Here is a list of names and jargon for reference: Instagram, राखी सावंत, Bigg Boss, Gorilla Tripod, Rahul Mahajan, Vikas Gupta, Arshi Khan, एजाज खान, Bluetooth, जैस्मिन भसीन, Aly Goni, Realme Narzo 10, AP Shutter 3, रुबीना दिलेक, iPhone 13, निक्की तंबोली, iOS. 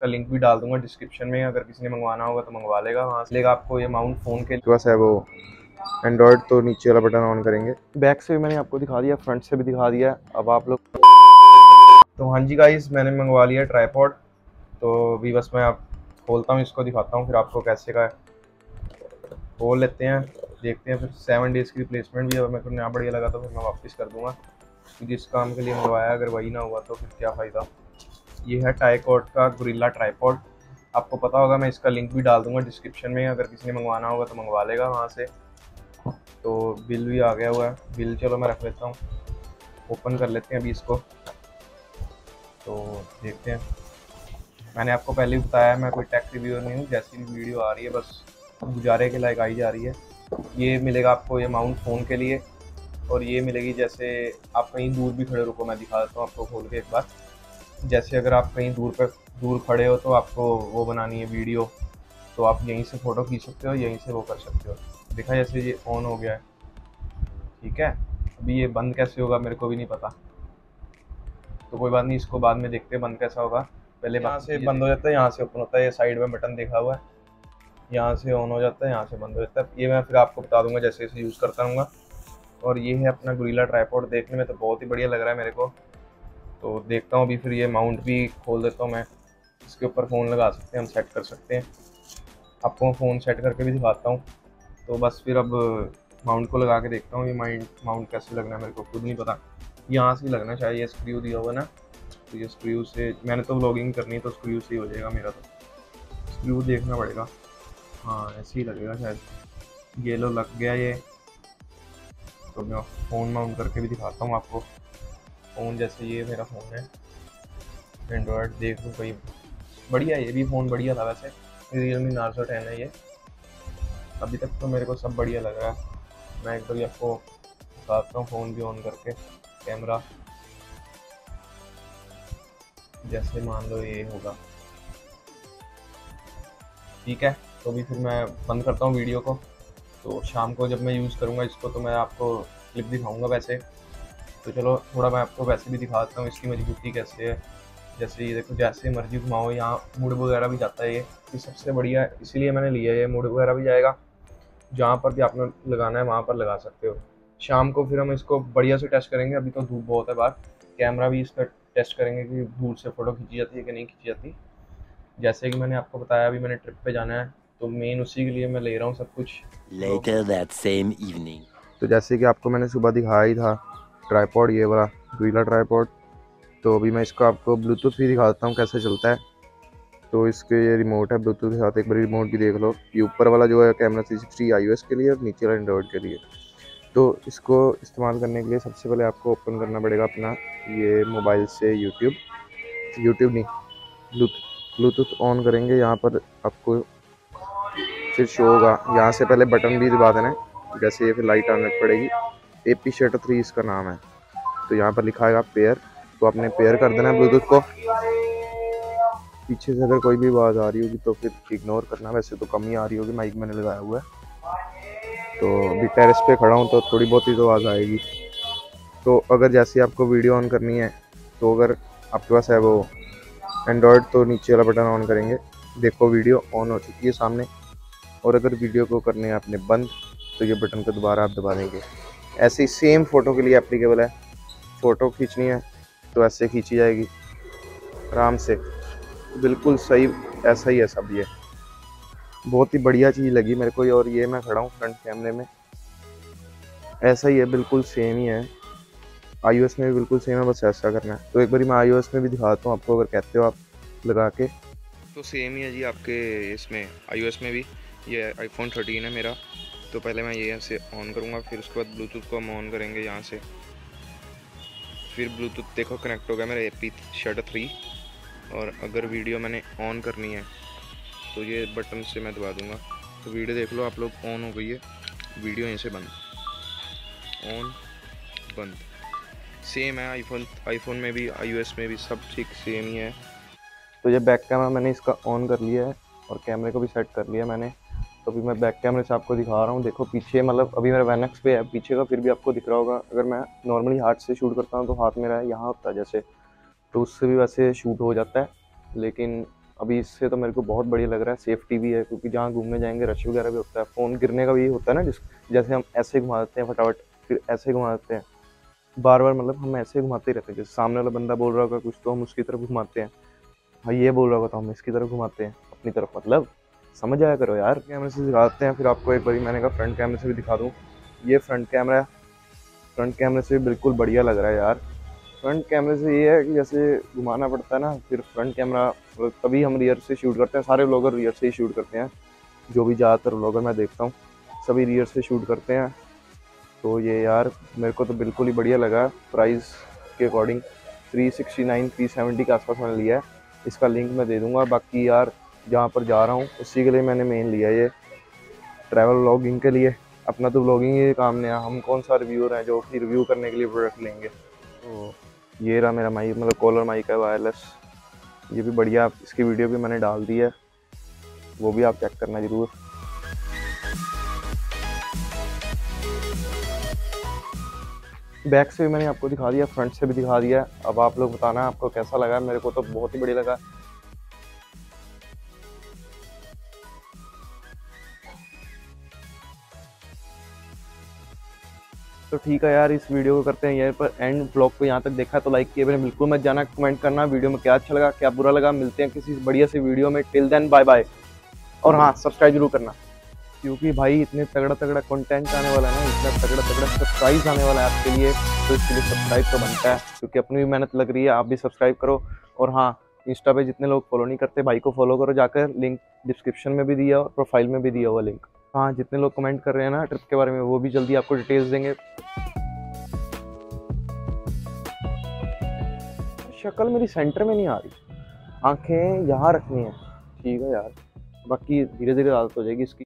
का लिंक भी डाल दूंगा डिस्क्रिप्शन में, अगर किसी ने मंगवाना होगा तो मंगवा लेगा वहाँ से। लेगा आपको ये माउंट फ़ोन के बस है वो एंड्रॉयड, तो नीचे वाला बटन ऑन करेंगे। बैक से भी मैंने आपको दिखा दिया, फ्रंट से भी दिखा दिया, अब आप लोग। तो हाँ जी गाइस, मैंने मंगवा लिया ट्राईपॉड, तो भी बस मैं आप खोलता हूँ इसको, दिखाता हूँ फिर आपको कैसे का खोल लेते हैं, देखते हैं। फिर 7 डेज़ की रिप्लेसमेंट भी, अगर मेरे को ना बढ़िया लगा तो फिर मैं वापस कर दूँगा, जिस काम के लिए मंगवाया अगर वही ना हुआ तो फिर क्या फ़ायदा। ये है ट्राइकॉट का गोरिल्ला ट्राइपॉड, आपको पता होगा, मैं इसका लिंक भी डाल दूंगा डिस्क्रिप्शन में, अगर किसी ने मंगवाना होगा तो मंगवा लेगा वहाँ से। तो बिल भी आ गया हुआ है, बिल चलो मैं रख लेता हूँ, ओपन कर लेते हैं अभी इसको, तो देखते हैं। मैंने आपको पहले ही बताया मैं कोई टेक रिव्यूअर नहीं हूँ, जैसी भी वीडियो आ रही है बस गुजारे के लायक आई जा रही है। ये मिलेगा आपको ये माउंट फ़ोन के लिए, और ये मिलेगी जैसे आप कहीं दूर भी खड़े, रुको मैं दिखा देता हूँ आपको खोल के एक बार। जैसे अगर आप कहीं दूर खड़े हो तो आपको वो बनानी है वीडियो, तो आप यहीं से फ़ोटो खींच सकते हो, यहीं से वो कर सकते हो। देखा जैसे ये ऑन हो गया है, ठीक है। अभी ये बंद कैसे होगा मेरे को भी नहीं पता, तो कोई बात नहीं, इसको बाद में देखते हैं बंद कैसा होगा। पहले यहाँ से बंद हो जाता है, यहाँ से ओपन होता है, ये साइड में बटन देखा हुआ है, यहाँ से ऑन हो जाता है, यहाँ से बंद हो जाता है। ये मैं फिर आपको बता दूँगा जैसे इसे यूज़ करता रहूँगा। और ये है अपना गोरिल्ला ट्राइपॉड, देखने में तो बहुत ही बढ़िया लग रहा है मेरे को, तो देखता हूँ अभी। फिर ये माउंट भी खोल देता हूँ मैं, इसके ऊपर फ़ोन लगा सकते हैं हम, सेट कर सकते हैं, आपको मैं फ़ोन सेट करके भी दिखाता हूँ। तो बस फिर अब माउंट को लगा के देखता हूँ, ये माउंट कैसे लगना है मेरे को खुद नहीं पता। यहाँ से लगना चाहिए, स्क्रू दिया हुआ ना, तो ये स्क्रू से, मैंने तो व्लॉगिंग करनी है तो स्क्रू से ही हो जाएगा मेरा, तो स्क्रू देखना पड़ेगा। हाँ ऐसे ही लगेगा शायद, ये लो लग गया ये। तो मैं फ़ोन माउंट करके भी दिखाता हूँ आपको फ़ोन, जैसे ये मेरा फ़ोन है एंड्रॉयड, देख लूँ कहीं बढ़िया। ये भी फ़ोन बढ़िया था वैसे, Realme Narzo 10 है ये, अभी तक तो मेरे को सब बढ़िया लग रहा है। मैं एक बार आपको बताता हूँ फ़ोन भी ऑन करके, कैमरा जैसे मान लो ये होगा, ठीक है। तो भी फिर मैं बंद करता हूँ वीडियो को, तो शाम को जब मैं यूज़ करूँगा इसको तो मैं आपको क्लिप दिखाऊँगा वैसे। तो चलो थोड़ा मैं आपको वैसे भी दिखाता हूँ इसकी मजबूती कैसे है। जैसे ये देखो, जैसे मर्जी घुमाओ, यहाँ मुड़ वगैरह भी जाता है ये सबसे बढ़िया है, इसीलिए मैंने लिया है। ये मुड़ वगैरह भी जाएगा, जहाँ पर भी आपने लगाना है वहाँ पर लगा सकते हो। शाम को फिर हम इसको बढ़िया से टेस्ट करेंगे, अभी तो धूप बहुत है बाहर। कैमरा भी इसका टेस्ट करेंगे कि दूर से फ़ोटो खींची जाती है कि नहीं खींची जाती। जैसे कि मैंने आपको बताया अभी मैंने ट्रिप पर जाना है, तो मेन उसी के लिए मैं ले रहा हूँ सब कुछ। Later that same evening. तो जैसे कि आपको मैंने सुबह दिखाया ही था ट्राइपॉड, ये वाला गोरिल्ला ट्राइपॉड, तो अभी मैं इसको आपको ब्लूटूथ भी दिखा देता हूँ कैसे चलता है। तो इसके ये रिमोट है ब्लूटूथ के साथ, एक बार रिमोट भी देख लो। ये ऊपर वाला जो है कैमरा 360 iOS के लिए, और नीचे वाला एंड्रॉयड के लिए। तो इसको इस्तेमाल करने के लिए सबसे पहले आपको ओपन करना पड़ेगा अपना ये मोबाइल से यूट्यूब नहीं, ब्लूटूथ ऑन करेंगे। यहाँ पर आपको फिर शो होगा, यहाँ से पहले बटन भी दबा देना है, जैसे ये फिर लाइट आने पड़ेगी। AP Shutter 3 इसका नाम है, तो यहाँ पर लिखा है पेयर, तो आपने पेयर कर देना है ब्लूटूथ को। पीछे से अगर कोई भी आवाज़ आ रही होगी तो फिर इग्नोर करना, वैसे तो कम ही आ रही होगी, माइक मैंने लगाया हुआ है। तो अभी टेरेस पे खड़ा हूँ तो थोड़ी बहुत ही तो आवाज़ आएगी। तो अगर जैसे आपको वीडियो ऑन करनी है, तो अगर आपके पास है वो एंड्रॉयड तो नीचे वाला बटन ऑन करेंगे, देखो वीडियो ऑन हो चुकी है सामने। और अगर वीडियो को करने आपने बंद, तो ये बटन को दोबारा आप दबा देंगे। ऐसे ही सेम फ़ोटो के लिए एप्लीकेबल है, फ़ोटो खींचनी है तो ऐसे खींची जाएगी आराम से, बिल्कुल सही ऐसा ही है सब। ये बहुत ही बढ़िया चीज़ लगी मेरे को, और ये मैं खड़ा हूँ फ्रंट कैमरे में, ऐसा ही है, बिल्कुल सेम ही है। iOS में भी बिल्कुल सेम है, बस ऐसा करना है। तो एक बार मैं iOS में भी दिखाता हूँ आपको, अगर कहते हो आप लगा के, तो सेम ही है जी आपके इसमें iOS में भी। ये iPhone 13 है मेरा, तो पहले मैं ये यहाँ से ऑन करूँगा, फिर उसके बाद ब्लूटूथ को हम ऑन करेंगे यहाँ से। फिर ब्लूटूथ देखो कनेक्ट हो गया मेरा AP Shutter 3, और अगर वीडियो मैंने ऑन करनी है तो ये बटन से मैं दबा दूँगा। तो वीडियो देख लो आप लोग, ऑन हो गई है वीडियो, यहीं से बंद, ऑन बंद, सेम है। आईफोन में भी iOS में भी सब ठीक सेम ही है। तो ये बैक कैमरा मैंने इसका ऑन कर लिया है, और कैमरे को भी सेट कर लिया मैंने। तो अभी मैं बैक कैमरे से आपको दिखा रहा हूँ, देखो पीछे, मतलब अभी मेरा वैनक्स पे है पीछे का, फिर भी आपको दिख रहा होगा। अगर मैं नॉर्मली हाथ से शूट करता हूँ तो हाथ मेरा यहाँ होता है जैसे, तो उससे भी वैसे शूट हो जाता है। लेकिन अभी इससे तो मेरे को बहुत बढ़िया लग रहा है, सेफ्टी भी है क्योंकि जहाँ घूमने जाएंगे रश वगैरह भी होता है, फ़ोन गिरने का भी होता है ना, जैसे हम ऐसे घुमा देते हैं फटाफट, फिर ऐसे घुमा देते हैं बार बार, मतलब हम ऐसे घुमाते ही रहते हैं। जैसे सामने वाला बंदा बोल रहा होगा कुछ तो हम उसकी तरफ घुमाते हैं, हाँ ये बोल रहा होगा तो हम इसकी तरफ घुमाते हैं अपनी तरफ, मतलब समझ आया करो यार। कैमरे से दिखाते हैं, फिर आपको एक बारी मैंने कहा फ्रंट कैमरे से भी दिखा दूँ। ये फ्रंट कैमरा है, फ्रंट कैमरे से भी बिल्कुल बढ़िया लग रहा है यार। फ्रंट कैमरे से ये है कि जैसे घुमाना पड़ता है ना, फिर फ्रंट कैमरा, तभी हम रियर से शूट करते हैं, सारे व्लॉगर रियर से ही शूट करते हैं, जो भी ज़्यादातर व्लॉगर मैं देखता हूँ सभी रियर से शूट करते हैं। तो ये यार मेरे को तो बिल्कुल ही बढ़िया लगा। प्राइस के अकॉर्डिंग 369-370 के आसपास मैंने लिया है, इसका लिंक मैं दे दूँगा। बाकी यार जहाँ पर जा रहा हूँ उसी के लिए मैंने मेन लिया ये, ट्रैवल व्लॉगिंग के लिए, अपना तो व्लॉगिंग ही काम नहीं है, हम कौन सा रिव्यूअर हैं जो कि रिव्यू करने के लिए प्रोडक्ट लेंगे। तो ये रहा मेरा माइक, मतलब कॉलर माइक है वायरलेस, ये भी बढ़िया, इसकी वीडियो भी मैंने डाल दी है, वो भी आप चेक करना ज़रूर। बैक से भी मैंने आपको दिखा दिया, फ्रंट से भी दिखा दिया, अब आप लोग बताना आपको कैसा लगा। मेरे को तो बहुत ही बढ़िया लगा। तो ठीक है यार, इस वीडियो को करते हैं यहीं पर एंड। ब्लॉग को यहाँ तक देखा तो लाइक किए बिना बिल्कुल मत जाना, कमेंट करना वीडियो में क्या अच्छा लगा क्या बुरा लगा। मिलते हैं किसी बढ़िया से वीडियो में, टिल देन बाय बाय। और हाँ, सब्सक्राइब जरूर करना क्योंकि भाई इतने तगड़ा तगड़ा कंटेंट आने वाला है ना, इतना तगड़ा तगड़ा सरप्राइज आने वाला है आपके लिए, तो इसके लिए सब्सक्राइब तो बनता है क्योंकि अपनी भी मेहनत लग रही है, आप भी सब्सक्राइब करो। और हाँ, इंस्टा पे जितने लोग फॉलो नहीं करते भाई को फॉलो करो जाकर, लिंक डिस्क्रिप्शन में भी दिया और प्रोफाइल में भी दिया हुआ लिंक। हाँ, जितने लोग कमेंट कर रहे हैं ना ट्रिप के बारे में, वो भी जल्दी आपको डिटेल्स देंगे। शक्ल मेरी सेंटर में नहीं आ रही, आंखें यहाँ रखनी है, ठीक है यार, बाकी धीरे धीरे आदत हो जाएगी इसकी।